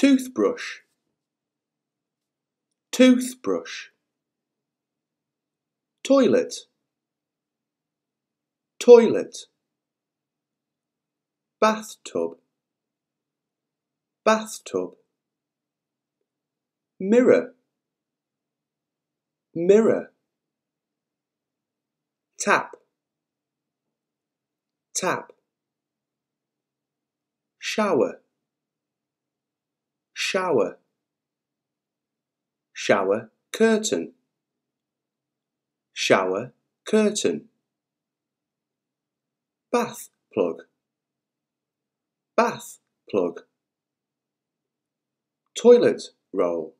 Toothbrush, toothbrush. Toilet, toilet. Bathtub, bathtub. Mirror, mirror. Tap, tap. Shower, shower. Shower curtain, shower curtain. Bath plug, bath plug. Toilet roll,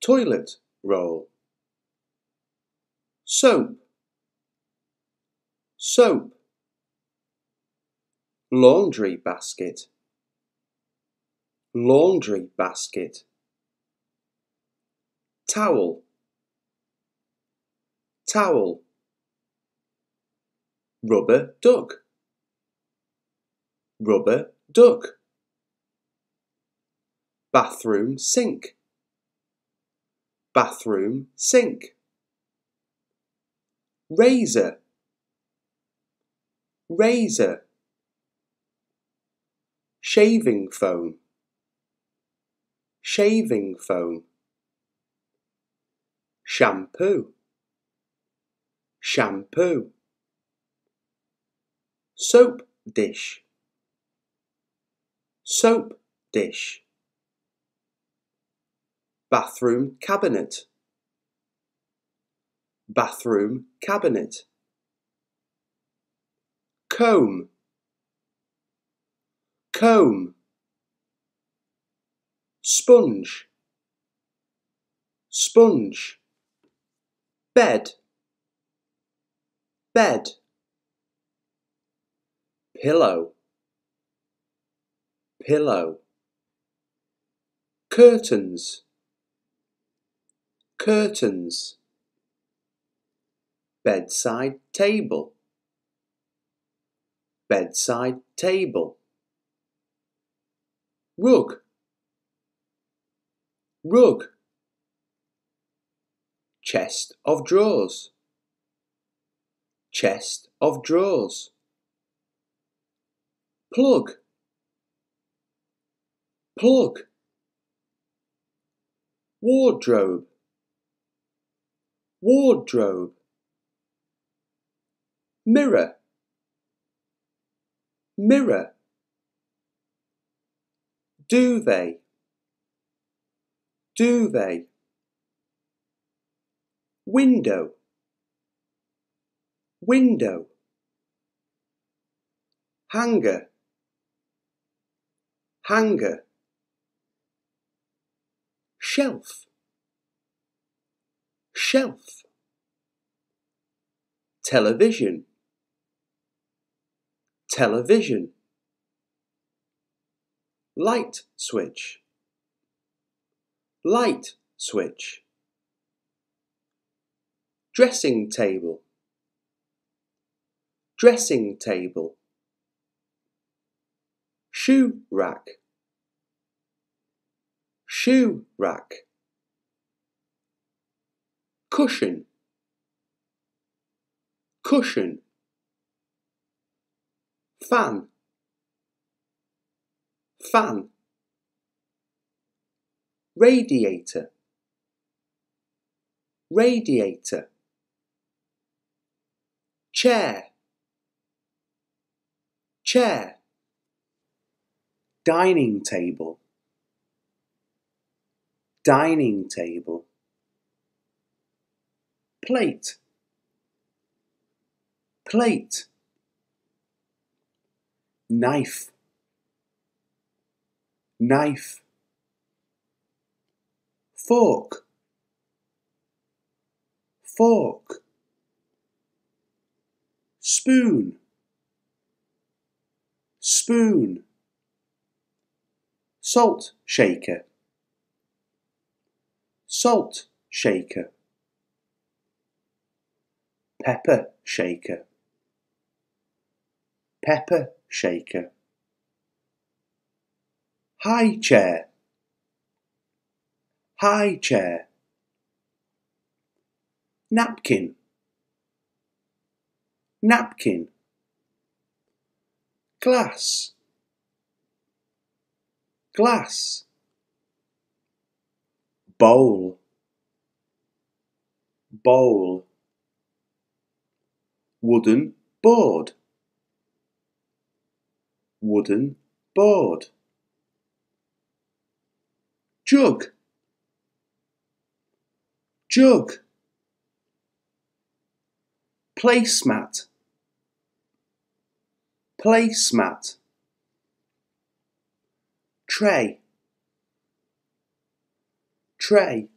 toilet roll. Soap, soap. Laundry basket, laundry basket. Towel, towel. Rubber duck, rubber duck. Bathroom sink, bathroom sink. Razor, razor. Shaving foam, shaving foam. Shampoo, shampoo. Soap dish, soap dish. Bathroom cabinet, bathroom cabinet. Comb, comb. Sponge, sponge. Bed, bed. Pillow, pillow. Curtains, curtains. Bedside table, bedside table. Rug, rug. Chest of drawers, chest of drawers. Plug, plug. Wardrobe, wardrobe. Mirror, mirror. Duvet, duvet. Window, window. Hanger, hanger. Shelf, shelf. Television, television. Light switch, light switch. Dressing table, dressing table. Shoe rack, shoe rack. Cushion, cushion. Fan, fan. Radiator, radiator. Chair, chair. Dining table, dining table. Plate, plate. Knife, knife. Fork, fork. Spoon, spoon. Salt shaker, salt shaker. Pepper shaker, pepper shaker. high chair, high chair. Napkin, napkin. Glass, glass. Bowl, bowl. Wooden board, wooden board. Jug, jug. Placemat, placemat. Tray, tray.